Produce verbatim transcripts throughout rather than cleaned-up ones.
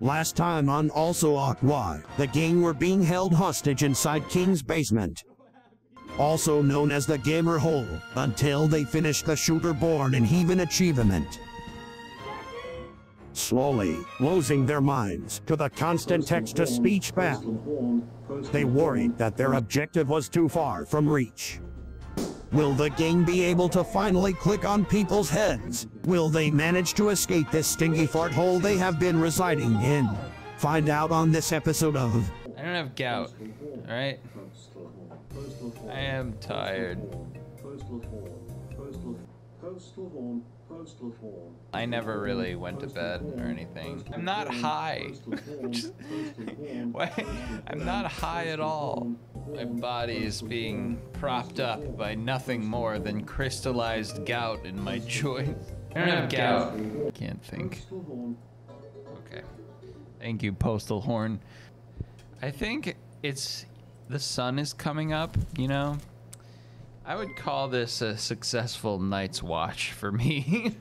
Last time on Also Aqua, the gang were being held hostage inside King's Basement, also known as the Gamer Hole, until they finished the Shooter Born in Heaven achievement, slowly losing their minds to the constant text-to-speech battle. They worried that their objective was too far from reach. Will the gang be able to finally click on people's heads? Will they manage to escape this stinky fart hole they have been residing in? Find out on this episode of... I don't have gout, alright? I am tired. I never really went to bed or anything. I'm not high. Just, I'm not high at all. My body is being propped up by nothing more than crystallized gout in my joints. I don't have gout. I can't think. Okay. Thank you, Postal Horn. I think it's... the sun is coming up, you know? I would call this a successful night's watch for me.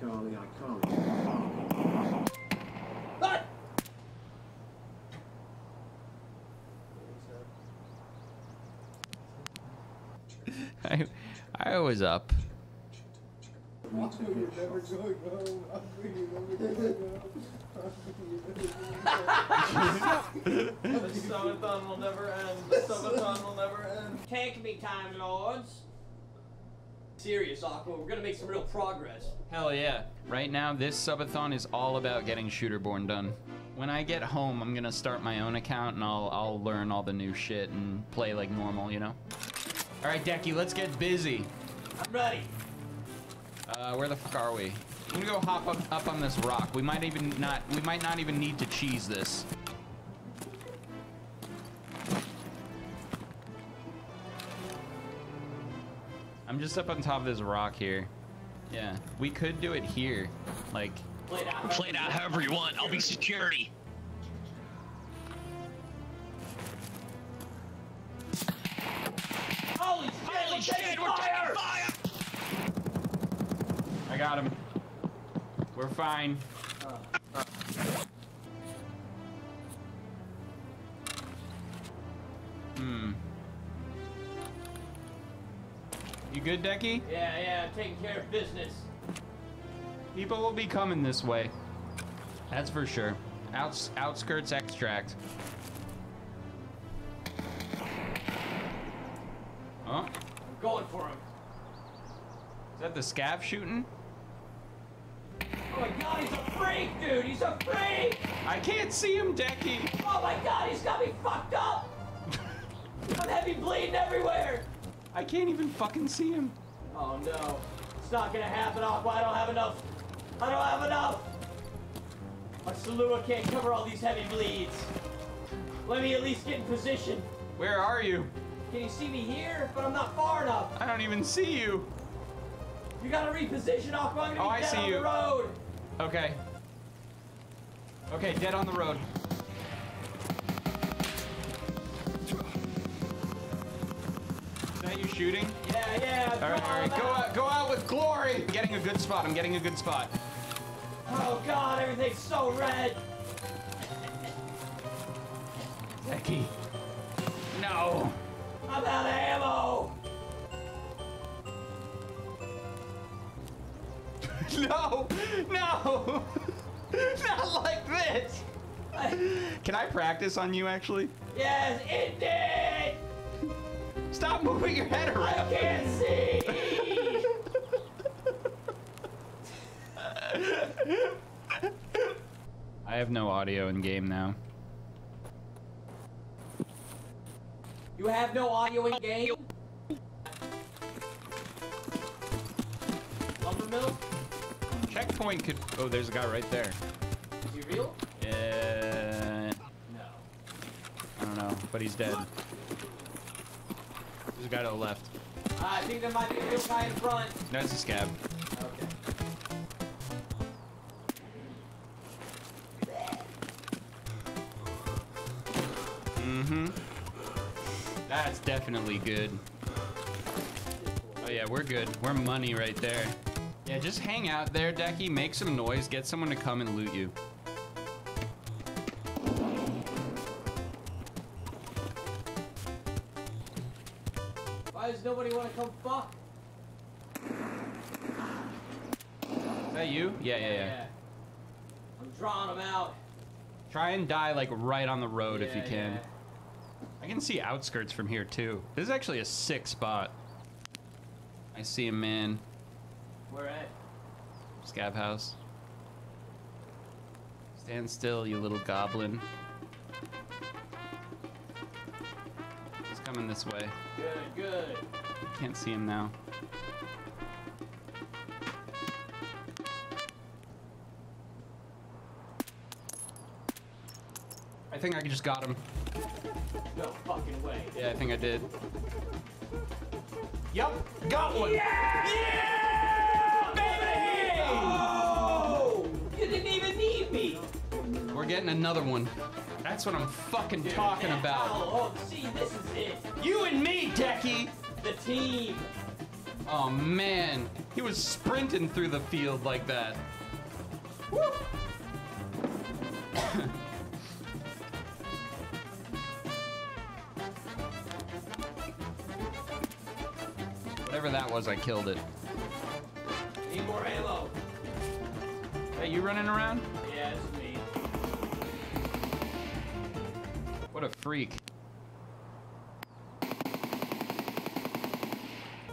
Carly, I can't. I, I was up. The subathon will never end. The subathon will never end. Take me, Time Lords. Serious, Aqua. We're gonna make some real progress. Hell yeah. Right now, this subathon is all about getting Shooter Born done. When I get home, I'm gonna start my own account and I'll I'll learn all the new shit and play like normal, you know. All right, Decky, let's get busy. I'm ready. Uh, where the fuck are we? I'm gonna go hop up, up on this rock. We might even not, we might not even need to cheese this. I'm just up on top of this rock here. Yeah, we could do it here. Like, play it out, play it out however you want. I'll be security. Holy, holy shit, shit, we're taking fire! I got him. We're fine. Uh, uh. Hmm. You good, Decky? Yeah, yeah, I'm taking care of business. People will be coming this way. That's for sure. Outs outskirts extract. Huh? I'm going for him. Is that the scav shooting? Oh my god, he's a freak, dude! He's a freak! I can't see him, Decky! Oh my god, he's got me fucked up! I'm heavy bleeding everywhere! I can't even fucking see him. Oh no. It's not gonna happen, Aqua. I don't have enough. I don't have enough! My Salua can't cover all these heavy bleeds. Let me at least get in position. Where are you? Can you see me here? But I'm not far enough. I don't even see you. You gotta reposition, Aqua. I'm gonna oh, be I dead see on you. the road. Okay. Okay, dead on the road. Is that you shooting? Yeah, yeah. All right, all right. Go out, go out with glory. I'm getting a good spot. I'm getting a good spot. Oh God, everything's so red. Becky. No. I'm out of ammo. No! No! Not like this! Can I practice on you, actually? Yes, it did! Stop moving your head around! I can't see! I have no audio in-game now. You have no audio in-game? Lumbermill? Checkpoint could. Oh, there's a guy right there. Is he real? Yeah. No. I don't know, but he's dead. There's a guy to the left. Uh, I think there might be a real guy in front. No, it's a scab. Okay. Mm-hmm. That's definitely good. Oh yeah, we're good. We're money right there. Yeah, just hang out there, Decky. Make some noise. Get someone to come and loot you. Why does nobody want to come fuck? Is that you? Yeah, yeah, yeah. yeah. I'm drawing them out. Try and die, like, right on the road yeah, if you can. Yeah. I can see outskirts from here, too. This is actually a sick spot. I see him, man. Where at? Scab house. Stand still, you little goblin. He's coming this way. Good, good. Can't see him now. I think I just got him. No fucking way. Yeah, I think I did. Yup, got one! Yeah! Yeah! Baby! Oh! You didn't even need me! We're getting another one. That's what I'm fucking Dude, talking about. Oh, oh, see, this is it. You and me, Decky! The team! Oh, man. He was sprinting through the field like that. Woo! Whatever that was, I killed it. Need more ammo. Hey, you running around? Yeah, it's me. What a freak.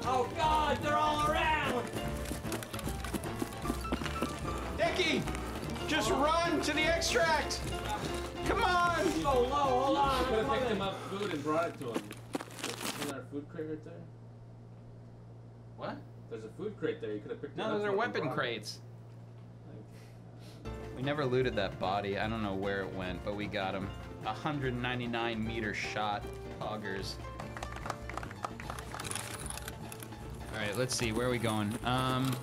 Oh god, they're all around! Decky! Just oh. run to the extract! Come on! So low, hold on! You could have picked him up food and brought it to him. Isn't there a food crate right there? What? There's a food crate there. You could have picked it up. No, those are weapon crates. We never looted that body. I don't know where it went, but we got him. one ninety-nine meter shot. Poggers. Alright, let's see. Where are we going? Um,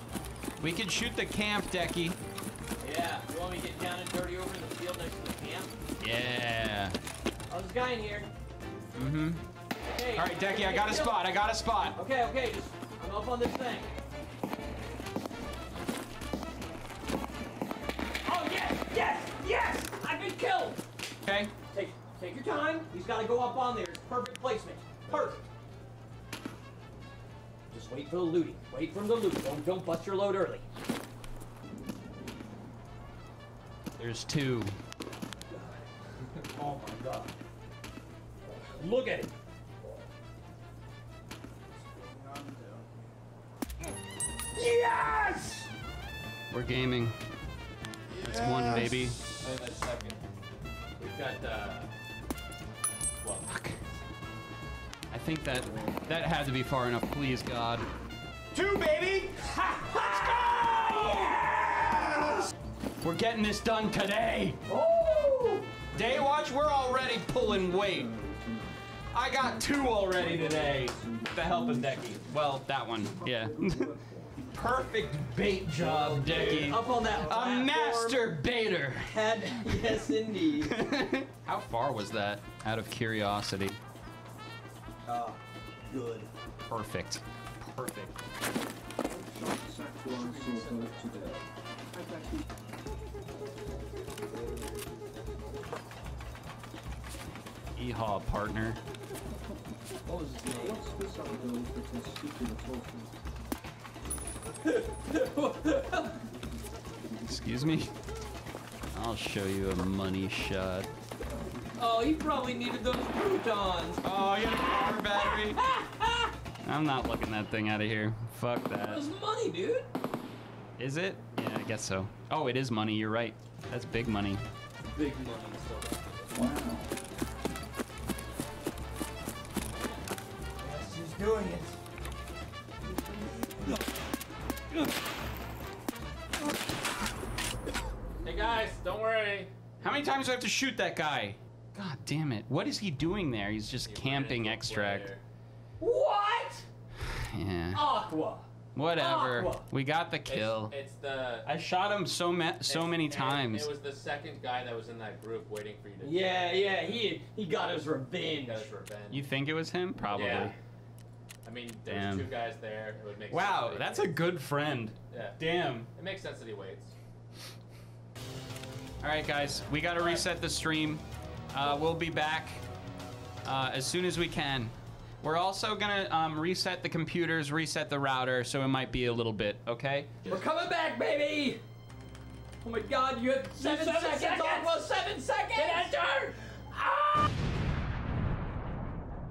we could shoot the camp, Decky. Yeah. You want me to get down and dirty over in the field next to the camp? Yeah. Oh, there's a guy in here. Mm-hmm. Hey, alright, Decky, I got a spot. I got a spot. Okay, okay. Just up on this thing. Oh yes, yes, yes! I've been killed! Okay. Take take your time. He's gotta go up on there. It's perfect placement. Perfect. Just wait for the looting. Wait for the loot. Don't don't bust your load early. There's two. Oh my god. Look at it! Yes! We're gaming. That's yes! one, baby. Wait a second. We've got, uh... Well, fuck. I think that... That had to be far enough, please, God. Two, baby! Ha! Let's go! Yes! We're getting this done today! Oh! Day watch, we're already pulling weight. I got two already today. The help of Decky. Well, that one, yeah. Perfect bait job, Decky. Up on that platform. A master baiter. Had, yes, indeed. How far was that? Out of curiosity. Uh, good. Perfect. Perfect. Yeehaw, partner. What was his name? What's this? Excuse me? I'll show you a money shot. Oh, he probably needed those croutons. Oh, you had a power battery? I'm not looking that thing out of here. Fuck that. That was money, dude. Is it? Yeah, I guess so. Oh, it is money. You're right. That's big money. Big money. Wow. Yes, she's doing it. Hey guys, don't worry. How many times do I have to shoot that guy? God damn it. What is he doing there? He's just he camping extract. Player. What? Yeah. Aqua. Whatever. Aqua. We got the kill. It's, it's the... I shot him so ma so many times. It was the second guy that was in that group waiting for you to... Yeah, die. yeah. He he got his revenge. Got his revenge. You think it was him? Probably. Yeah. I mean, there's Damn. two guys there. It would make wow, sense that that's waits. a good friend. Yeah. Damn. It makes sense that he waits. All right, guys, we got to reset the stream. Uh, we'll be back uh, as soon as we can. We're also gonna um, reset the computers, reset the router, so it might be a little bit, okay? We're coming back, baby! Oh my god, you have seven, seven seconds, seconds! Almost seven seconds! Hit enter! Ah!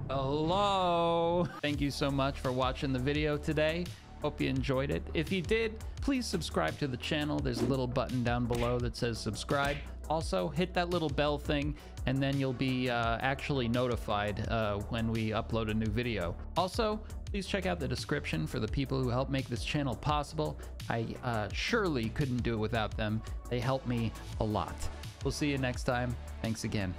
Hello! Thank you so much for watching the video today. Hope you enjoyed it. If you did, please subscribe to the channel. There's a little button down below that says subscribe. Also, hit that little bell thing, and then you'll be uh, actually notified uh, when we upload a new video. Also, please check out the description for the people who help make this channel possible. I uh, surely couldn't do it without them. They help me a lot. We'll see you next time. Thanks again.